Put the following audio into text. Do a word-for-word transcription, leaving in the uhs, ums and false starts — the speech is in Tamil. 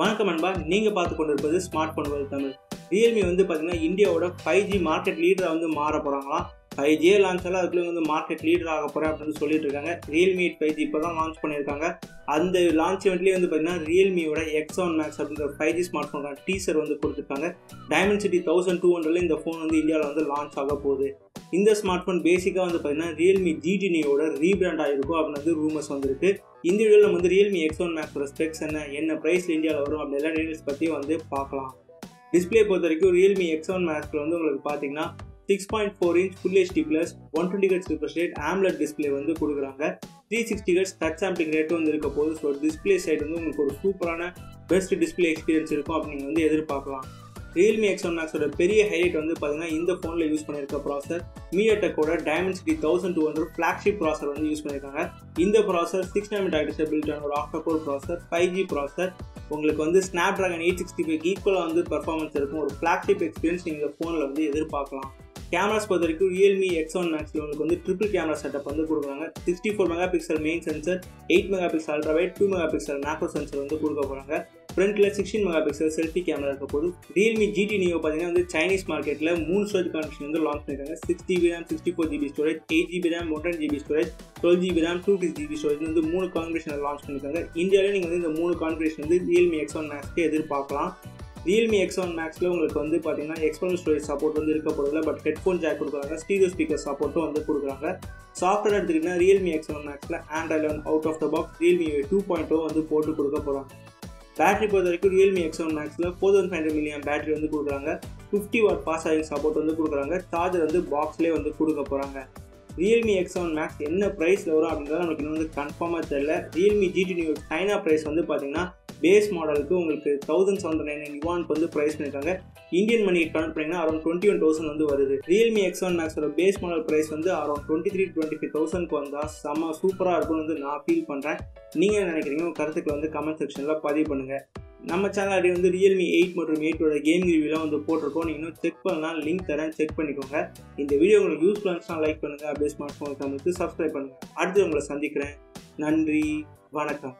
வணக்கம் நண்பா, நீங்கள் பார்த்து கொண்டிருப்பது smart phone world Tamil. Realme வந்து பார்த்தீங்கன்னா இந்தியாவோட ஃபைவ் ஜி மார்க்கெட் லீடராக வந்து மாற போகிறாங்களாம். ஃபைவ் ஜியே லான்ச் ஆகலாம், அதுக்குள்ளே வந்து மார்க்கெட் லீடர் ஆக போகிறேன் அப்படின்னு சொல்லிட்டு இருக்காங்க. ரியல்மி ஃபைவ் ஜி இப்போ தான் லான்ச் பண்ணியிருக்காங்க. அந்த லான்ச் இவெண்ட்லேயே வந்து பார்த்தீங்கன்னா ரியல்மியோட எக்ஸ் செவன் மேக்ஸ் அப்படின்ற five G smart phone teaser வந்து கொடுத்துருக்காங்க. டைமென்சிட்டி தௌசண்ட் டூ ஹண்ட்ரட்ல இந்த ஃபோன் வந்து இந்தியாவில் வந்து லான்ச் ஆக போகுது. இந்த ஸ்மார்ட் ஃபோன் பேசிக்காக வந்து பார்த்தீங்கன்னா ரியல்மி ஜிடி நியோட ரீபிராண்ட் ஆகிருக்கும் அப்படின்னு ரூமர்ஸ் வந்துருக்கு. இந்த வீடியோவில் நம்ம வந்து ரியல்மி எக்ஸ் ஒன் மேக்ஸோட ஸ்பெக்ஸ் என்ன, என்ன ப்ரைஸில் இந்தியாவில் வரும் அப்படி எல்லா டீட்டெயில்ஸ் பற்றியும் வந்து பார்க்கலாம். டிஸ்பிளே பொறுத்த வரைக்கும் ரியல்மி எக்ஸ் ஒன் மேக்ஸில் வந்து உங்களுக்கு பார்த்தீங்கன்னா six point four inch full HD plus one twenty hertz refresh rate AMOLED display வந்து கொடுக்குறாங்க. Three sixty hertz touch sampling ரேட்டும் வந்து இருக்க போது. ஸோ டிஸ்பிளே சைடு வந்து உங்களுக்கு ஒரு சூப்பரான பெஸ்ட் டிஸ்பிளே எக்ஸ்பீரியன்ஸ் இருக்கும் அப்படின்னு வந்து எதிர்பார்க்கலாம். ரியல்மி எக்ஸ் ஒன் மேக்ஸோட பெரிய ஹைலைட் வந்து பார்த்தீங்கன்னா இந்த ஃபோனில் யூஸ் பண்ணியிருக்க ப்ராசர் மீடியாடெக்கோட Dimensity thousand two hundred flagship processor வந்து யூஸ் பண்ணியிருக்காங்க. இந்த ப்ராசர் சிக்ஸ் நானோமீட்டர் ஆக்டஸில் பில்ட் ஆன ஒரு octa core processor, five G processor, உங்களுக்கு வந்து ஸ்னாப்ட்ராகன் எயிட் சிக்ஸ்டி ஃபைவ் ஈக்குவலாக வந்து பர்ஃபார்மன்ஸ் இருக்கும். ஒரு ஃப்ளாக்ஷிப் எக்ஸ்பீரியன்ஸ் நீங்கள் இந்த ஃபோனில் வந்து எதிர்பார்க்கலாம். கேமராஸ் பொறுத்த வரைக்கும் ரியல்மி எக்ஸ் ஒன் மேக்ஸில் உங்களுக்கு வந்து ட்ரிபிள் கேமரா செட்டப் வந்து கொடுக்குறாங்க. Sixty four mega pixel main sensor, eight mega pixel ultrawide, two mega pixel macro sensor வந்து கொடுக்க போகிறாங்க. ஃப்ரண்ட்டில் sixteen mega pixel selfie camera இருக்க போது. ரியல்மி ஜிடி நியோ பார்த்தீங்கன்னா வந்து சைனீஸ் மார்க்கெட்டில் மூணு ஸ்டோரேஜ் கான்ஃபிகரேஷன் வந்து லான்ச் பண்ணியிருக்காங்க. Six GB RAM, sixty four GB storage, eight GB RAM, one ten GB storage, twelve GB RAM, two six GB storage வந்து மூணு கான்ஃபிகரேஷன் லான்ச் பண்ணியிருக்காங்க. இந்தியாவிலே நீங்கள் வந்து இந்த மூணு கான்ஃபிகரேஷன் வந்து ரியல்மி எக்ஸ் ஒன் மேக்ஸ்க்கு எதிர்பார்க்கலாம். ரியல்மி எக்ஸ் ஒன் மேக்ஸில் உங்களுக்கு வந்து பார்த்தீங்கன்னா எக்ஸ்டர்னல் ஸ்டோரேஜ் சப்போர்ட் வந்து இருக்க போகிறதில்ல, பட் ஹெட்ஃபோன் ஜாக் கொடுக்குறாங்க, ஸ்டீரியோ ஸ்பீக்கர் சப்போர்ட்டும் வந்து கொடுக்குறாங்க. சாஃப்ட்வேர் எடுத்துக்கிட்டிங்கன்னா ரியல்மி எக்ஸ் ஒன் மேக்ஸில் Android eleven out of the box Realme UI two point O வந்து போட்டு கொடுக்க போகிறாங்க. பேட்டரி பொறுத்த வரைக்கும் ரியல்மி எக்ஸ் ஒன் மேக்ஸில் four thousand five hundred million battery வந்து கொடுக்குறாங்க. Fifty watt fast charging support வந்து கொடுக்குறாங்க. சார்ஜர் வந்து பாக்ஸ்லேயே வந்து கொடுக்க போகிறாங்க. ரியல்மி எக்ஸ் ஒன் மேக்ஸ் என்ன ப்ரைஸில் வரும் அப்படிங்கிறது நமக்கு இன்னும் வந்து கன்ஃபார்மாக தெரியல. Realme GT Neo China price வந்து பார்த்தீங்கன்னா பேஸ் மாடலுக்கு உங்களுக்கு தௌசண்ட் செவன் ஹண்ட்ரட் நைன் யுவானுக்கு வந்து ப்ரைஸ் பண்ணியிருக்காங்க. இந்தியன் மணிக்கு கவுண்ட் பண்ணிங்கன்னா அரௌண்ட் டுவெண்ட்டி ஒன் தௌசண்ட் வந்து வருது. ரியல்மி எக்ஸ் ஒன் மேக்ஸோட பேஸ் மாடல் ப்ரைஸ் வந்து around twenty three twenty five தௌசண்ட்க்கு வந்தால் செம்ம சூப்பராக இருக்கும்னு வந்து நான் ஃபீல் பண்ணுறேன். நீங்கள் என்ன நினைக்கிறீங்க உங்கள் கருத்துக்களை வந்து கமெண்ட் செக்ஷனில் பதிவு பண்ணுங்கள். நம்ம சேனல் அப்படி வந்து ரியல்மி எயிட் மற்றும் எயிட்டோட கேம் ரிவ்யூலாம் வந்து போட்டிருக்கோம். நீங்கள் இன்னும் செக் பண்ணலாம், லிங்க் தரேன், செக் பண்ணிக்கோங்க. இந்த வீடியோ உங்களுக்கு யூஸ்ஃபுல்லாக இருந்துச்சுன்னா லைக் பண்ணுங்கள். அப்படியே ஸ்மார்ட் ஃபோன் தமிழுக்கு சப்ஸ்கிரைப் பண்ணுங்கள். அடுத்து உங்களை சந்திக்கிறேன். நன்றி, வணக்கம்.